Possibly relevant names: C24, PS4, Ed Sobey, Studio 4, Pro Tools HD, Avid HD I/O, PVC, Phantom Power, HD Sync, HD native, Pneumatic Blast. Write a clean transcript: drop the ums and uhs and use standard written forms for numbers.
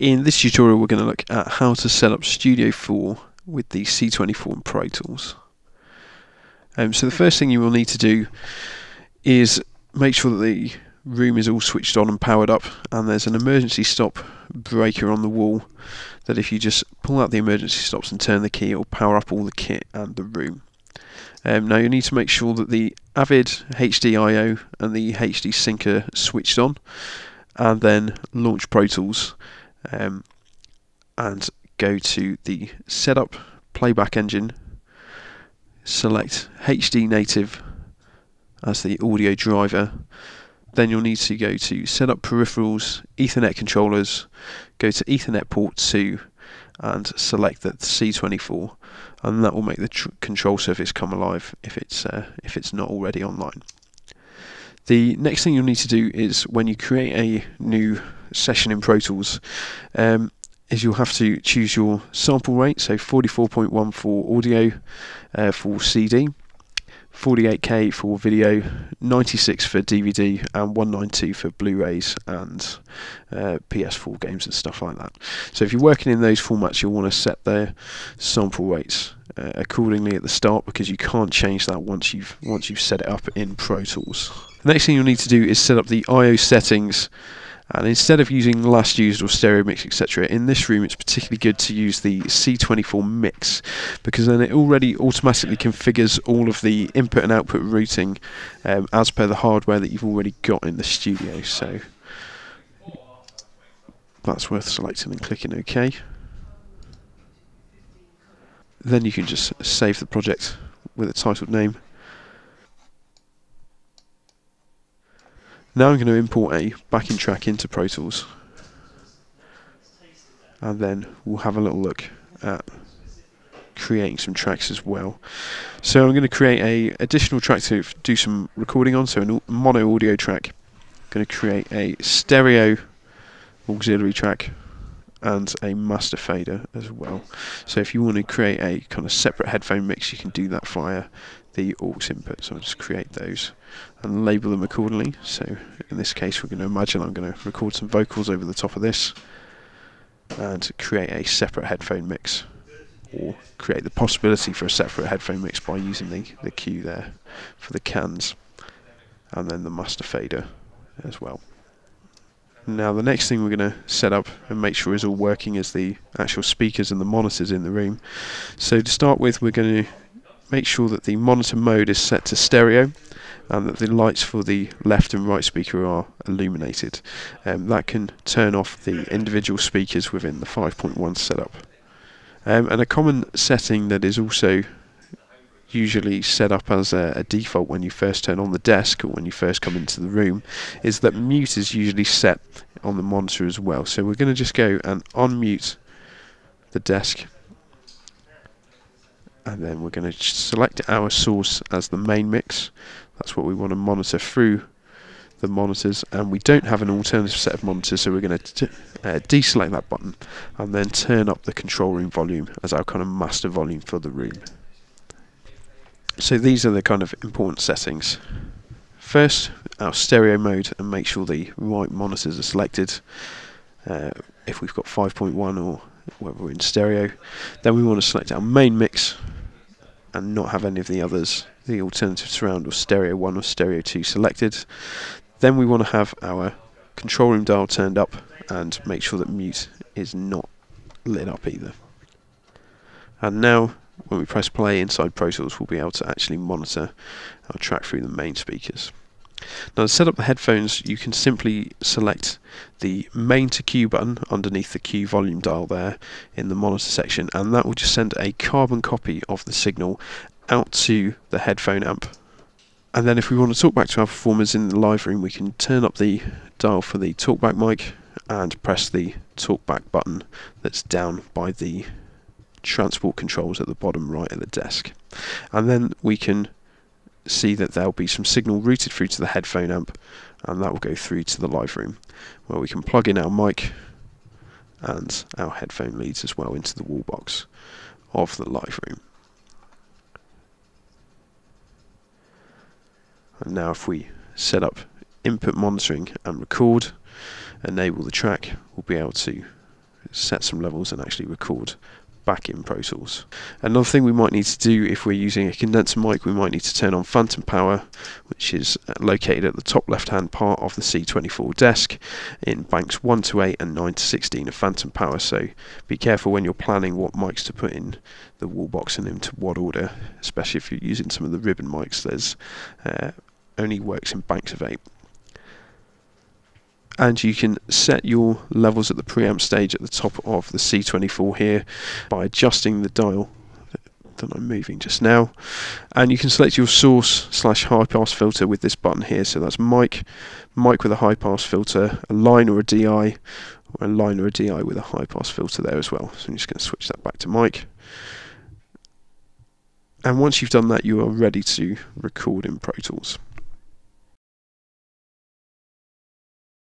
In this tutorial we're going to look at how to set up Studio 4 with the C24 and Pro tools. So the first thing you will need to do is make sure that the room is all switched on and powered up, and there's an emergency stop breaker on the wall that if you just pull out the emergency stops and turn the key, it will power up all the kit and the room. Now you need to make sure that the Avid HD I/O and the HD Sync are switched on, and then launch Pro Tools and go to the Setup Playback Engine, select HD Native as the audio driver. Then you'll need to go to Setup Peripherals, Ethernet Controllers, go to Ethernet Port 2 and select the C24, and that will make the control surface come alive if it's not already online. The next thing you'll need to do is, when you create a new session in Pro Tools, is you'll have to choose your sample rate, so 44.1 for audio, for CD, 48K for video, 96 for DVD, and 192 for Blu-rays and PS4 games and stuff like that. So if you're working in those formats, you'll want to set their sample rates accordingly at the start, because you can't change that once you've set it up in Pro Tools. The next thing you'll need to do is set up the I/O settings. And instead of using last used or stereo mix, etc., in this room it's particularly good to use the C24 mix, because then it already automatically configures all of the input and output routing as per the hardware that you've already got in the studio. So that's worth selecting and clicking OK. Then you can just save the project with a titled name. Now I'm going to import a backing track into Pro Tools, and then we'll have a little look at creating some tracks as well. So I'm going to create a additional track to do some recording on, so a mono audio track. I'm going to create a stereo auxiliary track and a master fader as well. So if you want to create a kind of separate headphone mix, you can do that via the aux input, so I'll just create those and label them accordingly. So in this case we're going to imagine I'm going to record some vocals over the top of this and create a separate headphone mix, or create the possibility for a separate headphone mix by using the cue there for the cans, and then the master fader as well. Now the next thing we're going to set up and make sure is all working is the actual speakers and the monitors in the room. So to start with, we're going to make sure that the monitor mode is set to stereo and that the lights for the left and right speaker are illuminated. That can turn off the individual speakers within the 5.1 setup. And a common setting that is also usually set up as a default when you first turn on the desk or when you first come into the room is that mute is usually set on the monitor as well. So we're going to just go and unmute the desk, and then we're going to select our source as the main mix. That's what we want to monitor through the monitors, and we don't have an alternative set of monitors, so we're going to deselect that button and then turn up the control room volume as our kind of master volume for the room. So these are the kind of important settings. First, our stereo mode, and make sure the right monitors are selected if we've got 5.1 or whether we're in stereo. Then we want to select our main mix and not have any of the others, the alternative surround or stereo 1 or stereo 2, selected. Then we want to have our control room dial turned up and make sure that mute is not lit up either. And now when we press play inside Pro Tools, we'll be able to actually monitor our track through the main speakers. Now to set up the headphones, you can simply select the main to cue button underneath the cue volume dial there in the monitor section, and that will just send a carbon copy of the signal out to the headphone amp. And then if we want to talk back to our performers in the live room, we can turn up the dial for the talkback mic and press the talkback button that's down by the transport controls at the bottom right of the desk. And then we can see that there will be some signal routed through to the headphone amp, and that will go through to the live room, where we can plug in our mic and our headphone leads as well into the wall box of the live room. And now if we set up input monitoring and record, enable the track, we'll be able to set some levels and actually record back in Pro Tools. Another thing we might need to do if we're using a condenser mic, we might need to turn on Phantom Power, which is located at the top left hand part of the C24 desk in banks 1 to 8 and 9 to 16 of Phantom Power, so be careful when you're planning what mics to put in the wall box and into what order, especially if you're using some of the ribbon mics. There's only works in banks of 8. And you can set your levels at the preamp stage at the top of the C24 here by adjusting the dial that I'm moving just now. And you can select your source / high pass filter with this button here. So that's mic, mic with a high pass filter, a line or a DI, or a line or a DI with a high pass filter there as well. So I'm just going to switch that back to mic. And once you've done that, you are ready to record in Pro Tools.